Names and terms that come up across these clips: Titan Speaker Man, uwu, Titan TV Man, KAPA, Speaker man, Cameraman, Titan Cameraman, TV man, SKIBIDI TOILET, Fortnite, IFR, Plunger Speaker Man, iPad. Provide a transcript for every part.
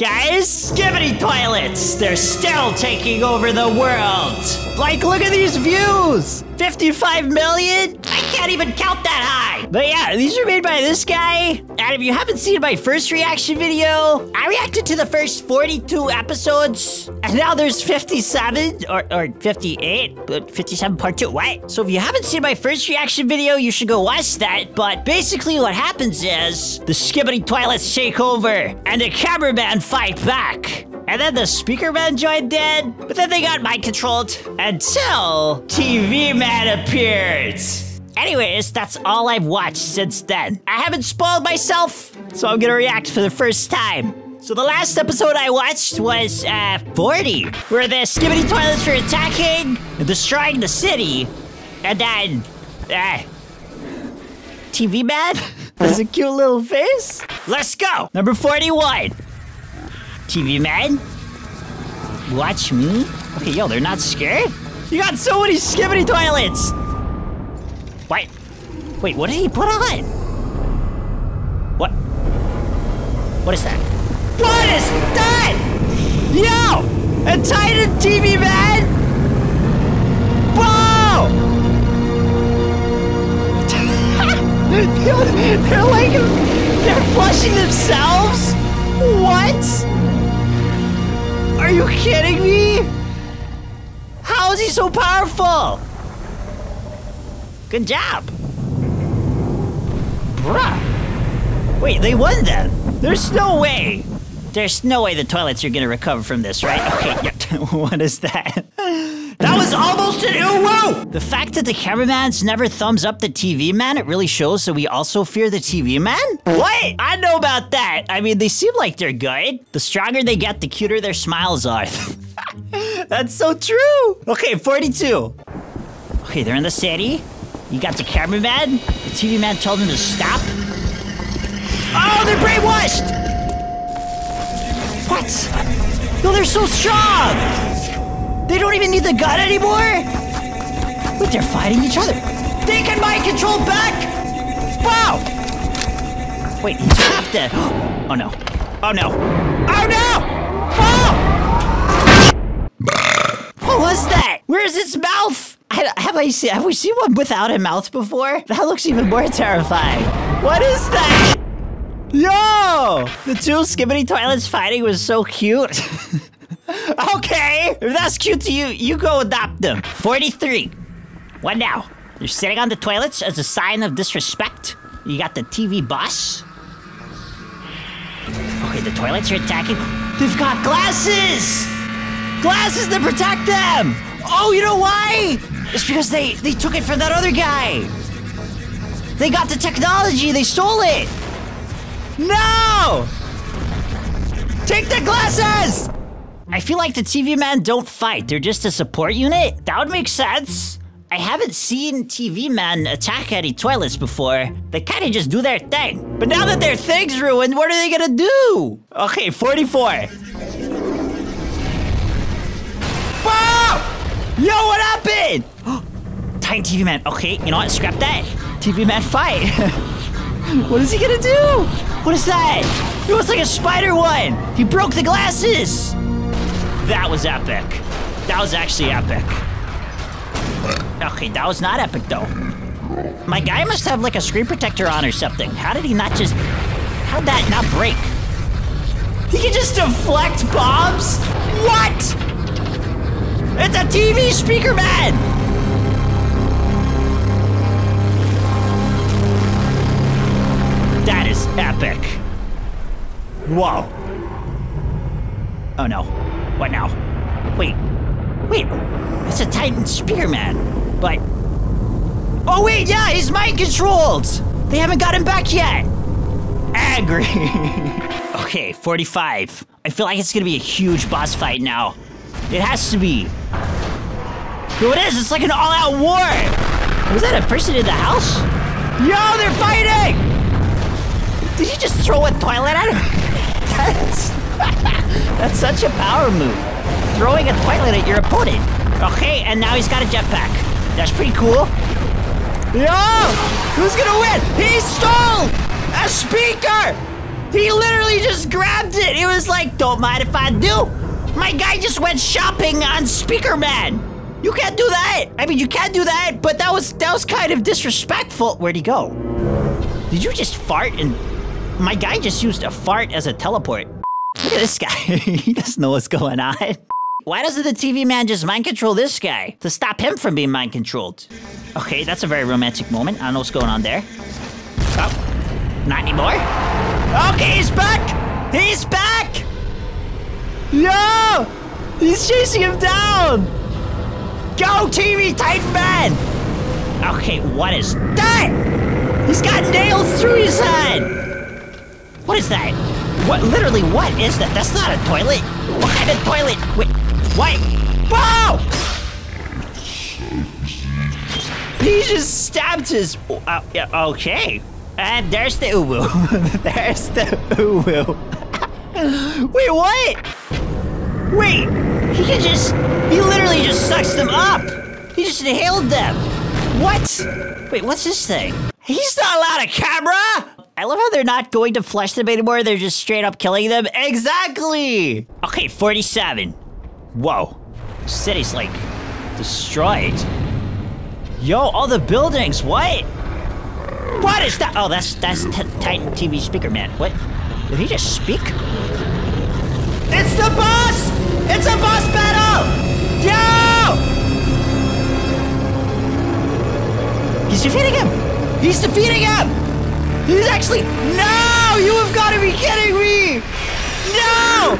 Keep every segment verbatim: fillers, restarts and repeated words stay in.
Guys, skibidi toilets! They're still taking over the world! Like, look at these views! fifty-five million? I can't even count that high! But yeah, these are made by this guy. And if you haven't seen my first reaction video, I reacted to the first forty-two episodes. And now there's fifty-seven, or, or fifty-eight, fifty-seven part two, what? So if you haven't seen my first reaction video, you should go watch that. But basically what happens is, the skibidi toilets take over, and the cameraman fight back. And then the speaker man joined in, but then they got mind controlled until T V man appeared. Anyways, that's all I've watched since then. I haven't spoiled myself, so I'm gonna react for the first time. So the last episode I watched was uh, forty, where the skibidi toilets were attacking and destroying the city. And then, uh, T V man has a cute little face. Let's go, number forty-one. T V man, watch me. Okay, yo, they're not scared? You got so many skibidi toilets! What? Wait, what did he put on? What? What is that? What is that? Yo! A Titan T V man? Whoa! They're like, they're flushing themselves? What? Are you kidding me? How is he so powerful? Good job. Bruh. Wait, they won then. There's no way. There's no way the toilets are gonna recover from this, right? Okay, what is that? That was almost an uwu! The fact that the cameraman's never thumbs up the T V man, it really shows that we also fear the T V man? What? I know about that. I mean, they seem like they're good. The stronger they get, the cuter their smiles are. That's so true. Okay, forty-two. Okay, they're in the city. You got the cameraman. The T V man told him to stop. Oh, they're brainwashed! What? No, they're so strong! They don't even need the gun anymore? But they're fighting each other. They can mind control back! Wow! Wait, he's half dead. Oh no. Oh no. Oh no! Wow! What was that? Where's its mouth? I, have I seen, have we seen one without a mouth before? That looks even more terrifying. What is that? Yo! The two skibidi toilets fighting was so cute. Okay, if that's cute to you, you go adopt them. forty-three. What now? You're sitting on the toilets as a sign of disrespect. You got the T V boss. Okay, the toilets are attacking. They've got glasses! Glasses that protect them! Oh, you know why? It's because they, they took it from that other guy. They got the technology, they stole it. No! Take the glasses! I feel like the T V man don't fight. They're just a support unit. That would make sense. I haven't seen T V man attack any toilets before. They kind of just do their thing. But now that their thing's ruined, what are they gonna do? Okay, forty-four. Whoa! Yo, what happened? Titan T V man. Okay, you know what? Scrap that. T V man fight. What is he gonna do? What is that? It was like a spider one. He broke the glasses. That was epic. That was actually epic. Okay, that was not epic though. My guy must have like a screen protector on or something. How did he not just... How'd that not break? He can just deflect bombs? What? It's a T V speaker man! That is epic. Whoa. Oh no. What now? Wait, wait, it's a Titan Speaker Man, but... Oh wait, yeah, he's mind controlled! They haven't got him back yet! Angry! Okay, forty-five. I feel like it's gonna be a huge boss fight now. It has to be. Yo, it is, it's like an all-out war! Was that a person in the house? Yo, they're fighting! Did he just throw a toilet at him? That's... That's such a power move. Throwing a toilet at your opponent. Okay, and now he's got a jetpack. That's pretty cool. Yo! Who's gonna win? He stole a speaker! He literally just grabbed it. It was like, don't mind if I do. My guy just went shopping on Speaker Man. You can't do that. I mean, you can't do that, but that was that was kind of disrespectful. Where'd he go? Did you just fart? And my guy just used a fart as a teleport. Look at this guy. He doesn't know what's going on. Why doesn't the T V man just mind control this guy to stop him from being mind controlled? Okay, that's a very romantic moment. I don't know what's going on there. Oh, not anymore. Okay, he's back. He's back. Yo, he's chasing him down. Go, T V Titan Man. Okay, what is that? He's got nails through his head. What is that? What? Literally, what is that? That's not a toilet. What kind of toilet? Wait, what? Whoa! He just stabbed his... Uh, yeah, okay. And there's the uwu. There's the uwu. Wait, what? Wait, he can just... He literally just sucks them up. He just inhaled them. What? Wait, what's this thing? He's not allowed a camera? I love how they're not going to flush them anymore. They're just straight up killing them. Exactly. Okay, forty-seven. Whoa. City's like destroyed. Yo, all the buildings. What? What is that? Oh, that's that's t Titan T V Speaker Man. What? Did he just speak? It's the boss. It's a boss battle. Yo. He's defeating him. He's defeating him. He's actually... No! You have got to be kidding me! No!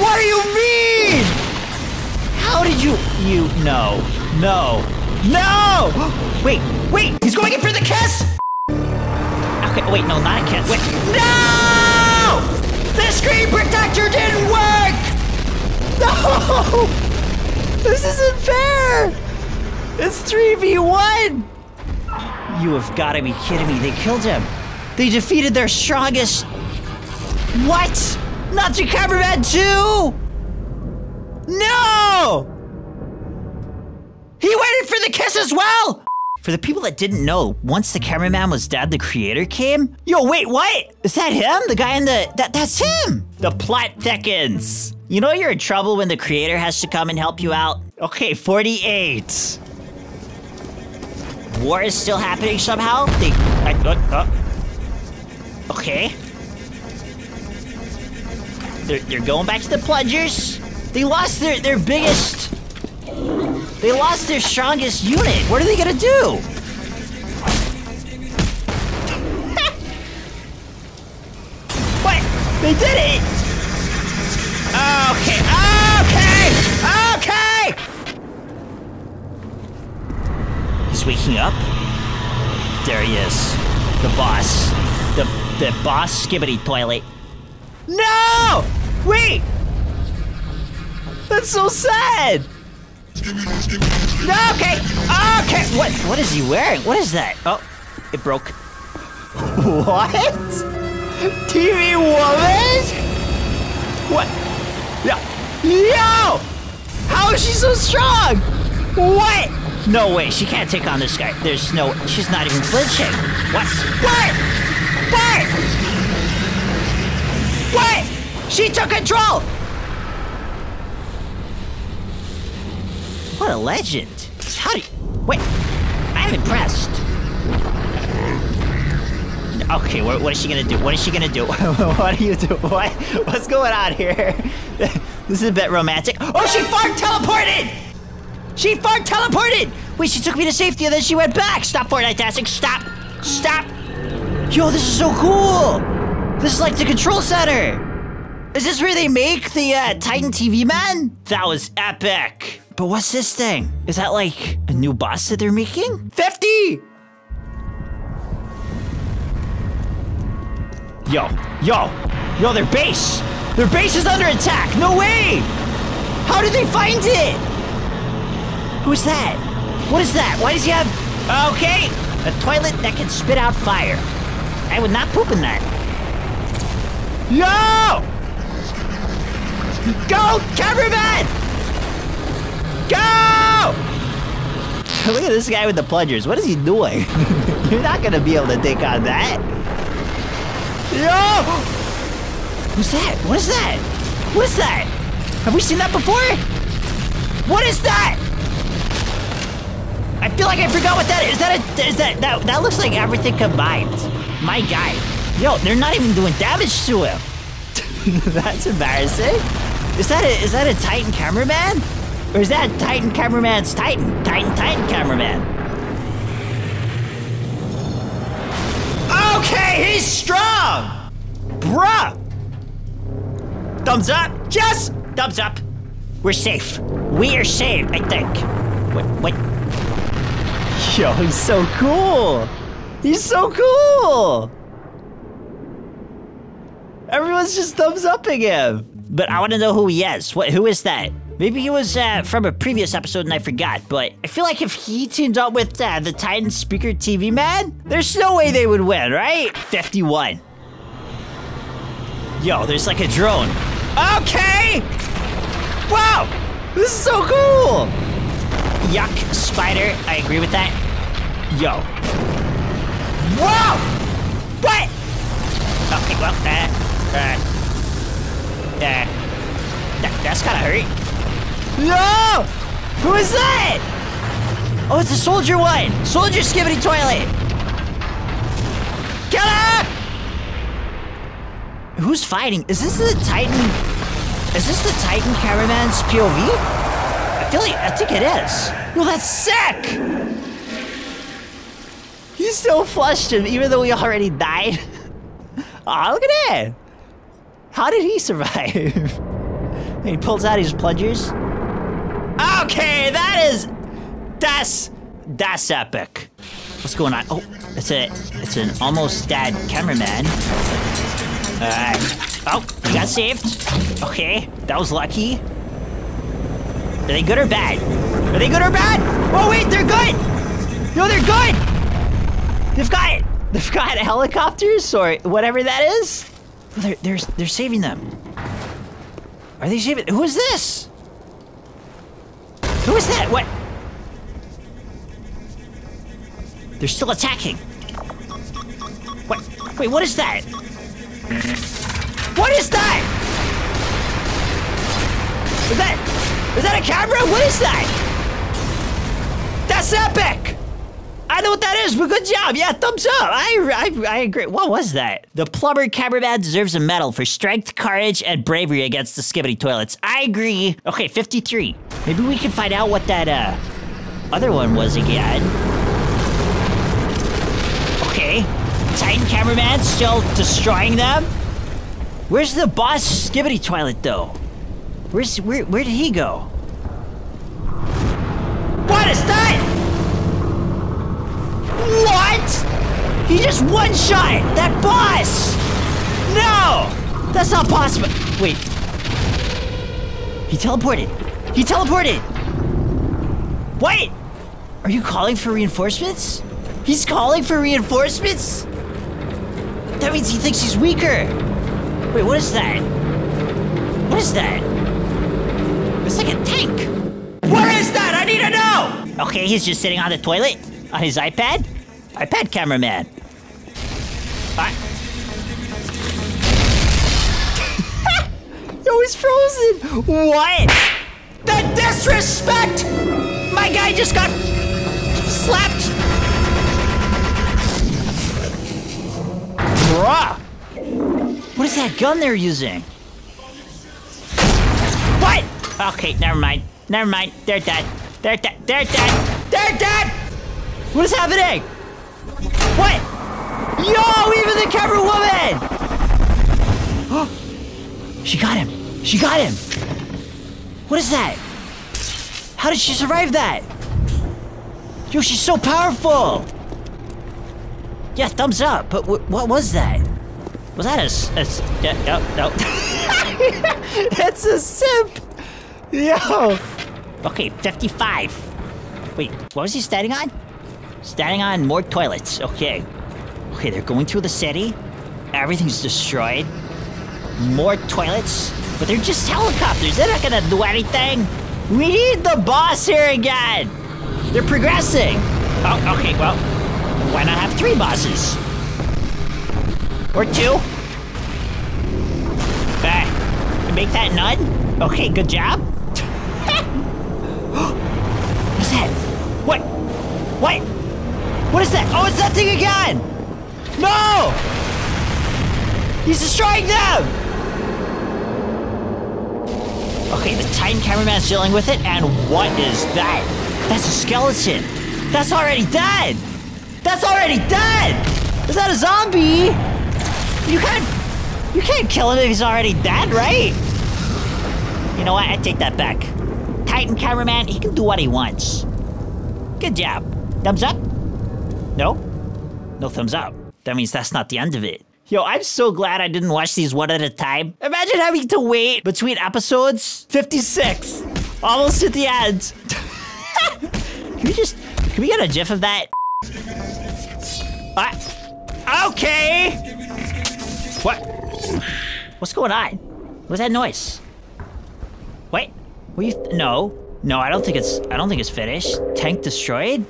What do you mean? How did you... You... No. No. No! Wait. Wait! He's going in for the kiss! Okay, wait. No, not a kiss. Wait. No! The screen protector didn't work! No! This isn't fair! It's three v one! You have got to be kidding me. They killed him. They defeated their strongest. What? Not your cameraman too? No! He waited for the kiss as well! For the people that didn't know, once the cameraman was dead, the creator came. Yo, wait, what? Is that him? The guy in the... That, that's him! The plot thickens. You know you're in trouble when the creator has to come and help you out. Okay, forty-eight. War is still happening somehow. They, I, uh, uh, okay. They're they're going back to the plungers. They lost their their biggest. They lost their strongest unit. What are they gonna do? What? They did it. Okay. Okay. Okay. Waking up. There he is. The boss. The the boss Skibidi Toilet. No! Wait! That's so sad! No, okay! Okay! What what is he wearing? What is that? Oh, it broke. What? T V woman? What? Yo! Yo! How is she so strong? What? No way, she can't take on this guy. There's no... She's not even flinching. What? What? What? What? She took control! What a legend. How do you... Wait. I'm impressed. Okay, what, what is she gonna do? What is she gonna do? What do you do? What? What's going on here? This is a bit romantic. Oh, she fart teleported! She fart teleported! Wait, she took me to safety and then she went back! Stop, Fortnite-tastic! Stop! Stop! Yo, this is so cool! This is like the control center! Is this where they make the uh, Titan T V Man? That was epic! But what's this thing? Is that like a new boss that they're making? fifty! Yo, yo, yo, their base! Their base is under attack! No way! How did they find it? Who's that? What is that? Why does he have... Okay! A toilet that can spit out fire. I would not poop in that. Yo! Go, cameraman! Go! Look at this guy with the plungers. What is he doing? You're not gonna be able to take on that. Yo! Who's that? What is that? What is that? Have we seen that before? What is that? I feel like I forgot what that is. Is that a, is that that that looks like everything combined? My guy. Yo, they're not even doing damage to him. That's embarrassing. Is that a, is that a Titan Cameraman? Or is that Titan Cameraman's Titan? Titan, Titan Cameraman. Okay, he's strong! Bruh! Thumbs up? Yes! Thumbs up. We're safe. We are saved, I think. What? What? Yo, he's so cool! He's so cool! Everyone's just thumbs upping him. But I want to know who he is. What? Who is that? Maybe he was uh, from a previous episode and I forgot, but I feel like if he teamed up with uh, the Titan Speaker T V Man, there's no way they would win, right? fifty-one. Yo, there's like a drone. Okay! Wow! This is so cool! Yuck, spider. I agree with that. Yo. Wow! What? Okay, well, uh... Uh, uh, that, that's gotta hurt. No! Who is that? Oh, it's a soldier one. Soldier Skibidi Toilet. Get up! Who's fighting? Is this the Titan? Is this the Titan Cameraman's P O V? I feel like, I think it is. Well, that's sick! He still flushed him, even though we already died. Aw, oh, look at that. How did he survive? He pulls out his plungers. Okay, that is... That's... That's epic. What's going on? Oh, it's a... It's an almost dead cameraman. Uh, oh, he got saved. Okay, that was lucky. Are they good or bad? Are they good or bad? Oh, wait, they're good! No, they're good! They've got it! They've got helicopters or whatever that is. They're, they're, they're saving them. Are they saving? Who is this? Who is that? What? They're still attacking. What? Wait, what is that? What is that? Is that, is that a camera? What is that? That's epic! I know what that is, but good job. Yeah, thumbs up. I, I, I agree. What was that? The plumber cameraman deserves a medal for strength, courage, and bravery against the Skibidi Toilets. I agree. Okay, fifty-three. Maybe we can find out what that uh, other one was again. Okay. Titan Cameraman still destroying them. Where's the boss Skibidi Toilet, though? Where's, where, where did he go? What is that? What? He just one-shot that boss! No! That's not possible. Wait. He teleported. He teleported! Wait! Are you calling for reinforcements? He's calling for reinforcements? That means he thinks he's weaker. Wait, what is that? What is that? It's like a tank. What is that? I need to know! Okay, he's just sitting on the toilet. On his iPad? iPad cameraman. I Yo, he's frozen. What? The disrespect! My guy just got slapped. Bruh. What is that gun they're using? What? Okay, never mind. Never mind. They're dead. They're dead. They're dead. They're dead. What is happening? What? Yo, even the camera woman! She got him. She got him. What is that? How did she survive that? Yo, she's so powerful. Yeah, thumbs up. But w what was that? Was that a... a no, no. That's a simp. Yo. Okay, fifty-five. Wait, what was he standing on? Standing on more toilets. Okay. Okay, they're going through the city. Everything's destroyed. More toilets. But they're just helicopters. They're not gonna do anything. We need the boss here again. They're progressing. Oh, okay, well, why not have three bosses? Or two? to make that none? Okay, good job. What's that? What? What? What is that? Oh, it's that thing again! No! He's destroying them! Okay, the Titan Cameraman's dealing with it, and what is that? That's a skeleton. That's already dead. That's already dead. Is that a zombie? You can't, you can't kill him if he's already dead, right? You know what? I take that back. Titan Cameraman, he can do what he wants. Good job. Thumbs up? No? No thumbs up. That means that's not the end of it. Yo, I'm so glad I didn't watch these one at a time. Imagine having to wait between episodes. fifty-six. Almost at the end. Can we just... Can we get a gif of that? Uh, okay. What? What's going on? What's that noise? Wait. Were you... No. No, I don't think it's... I don't think it's finished. Tank destroyed?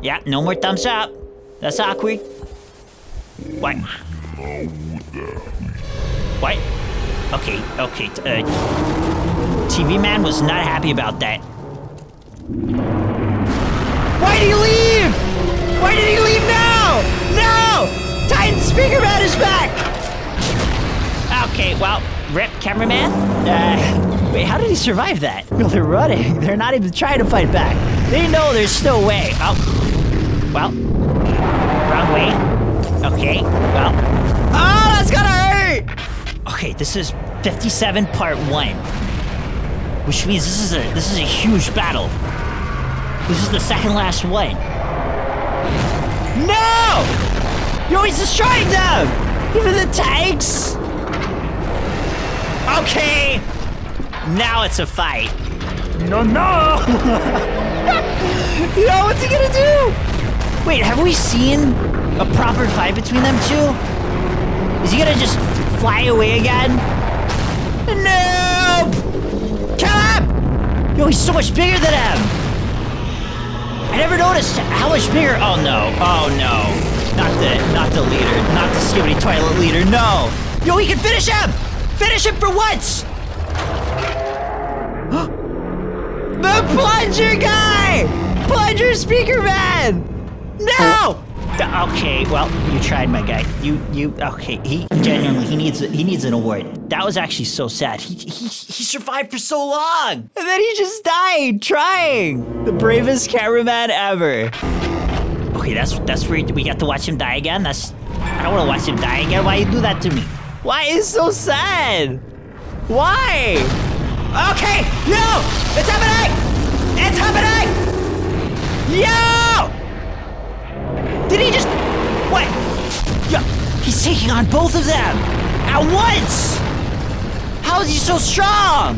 Yeah, no more thumbs up. That's awkward. What? What? Okay, okay. Uh, T V man was not happy about that. Why did he leave? Why did he leave now? No! Titan Speaker Man is back! Okay, well, rip cameraman. Uh, wait, how did he survive that? No, they're running. They're not even trying to fight back. They know there's no way. Oh, well, wrong way. Okay, well... Oh, that's gonna hurt! Okay, this is fifty-seven part one. Which means this is a this is a huge battle. This is the second last one. No! Yo, he's destroying them! Even the tanks! Okay! Now it's a fight. No, no! Yo, what's he gonna do? Wait, have we seen a proper fight between them two? Is he gonna just fly away again? Nope! Kill him! Yo, he's so much bigger than him! I never noticed how much bigger. Oh no, oh no. Not the, not the leader, not the Skibidi Toilet leader, no! Yo, we can finish him! Finish him for once! The Plunger guy! Plunger Speaker Man! No! Okay, well, you tried, my guy. You, you, okay, he genuinely, he needs, he needs an award. That was actually so sad. He, he, he survived for so long, and then he just died trying. The bravest cameraman ever. Okay, that's, that's weird. We got to watch him die again? That's, I don't want to watch him die again. Why you do that to me? Why is so sad? Why? Okay, no, it's happening! It's happening! Yo! Did he just... What? Yo, he's taking on both of them at once! How is he so strong?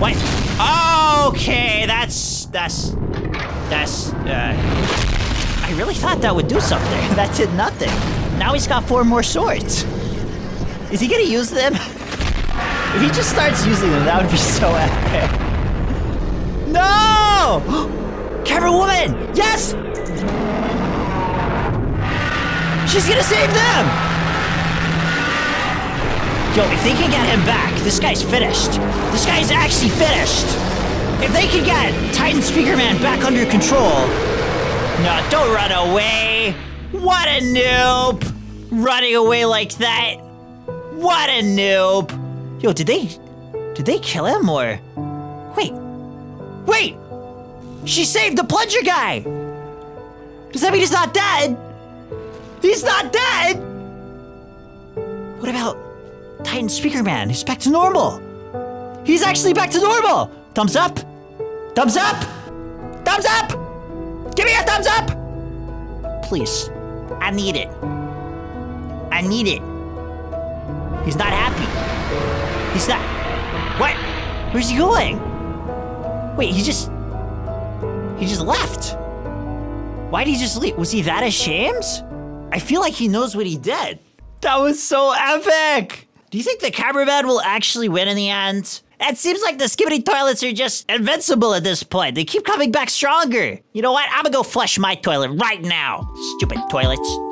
What? Okay, that's... That's... That's... Uh, I really thought that would do something. That did nothing. Now he's got four more swords. Is he gonna use them? If he just starts using them, that would be so epic. No! Camera woman! Yes! She's gonna save them! Yo, if they can get him back, this guy's finished. This guy's actually finished. If they can get Titan Speaker Man back under control... No, don't run away! What a noob! Running away like that! What a noob! Yo, did they... Did they kill him, or... Wait! Wait! She saved the plunger guy! Does that mean he's not dead? He's not dead! What about Titan Speaker Man? He's back to normal! He's actually back to normal! Thumbs up! Thumbs up! Thumbs up! Give me a thumbs up! Please. I need it. I need it. He's not happy. He's not... What? Where's he going? Wait, he just... He just left. Why did he just leave? Was he that ashamed? I feel like he knows what he did. That was so epic! Do you think the cameraman will actually win in the end? It seems like the Skibidi Toilets are just invincible at this point. They keep coming back stronger. You know what? I'm gonna go flush my toilet right now. Stupid toilets.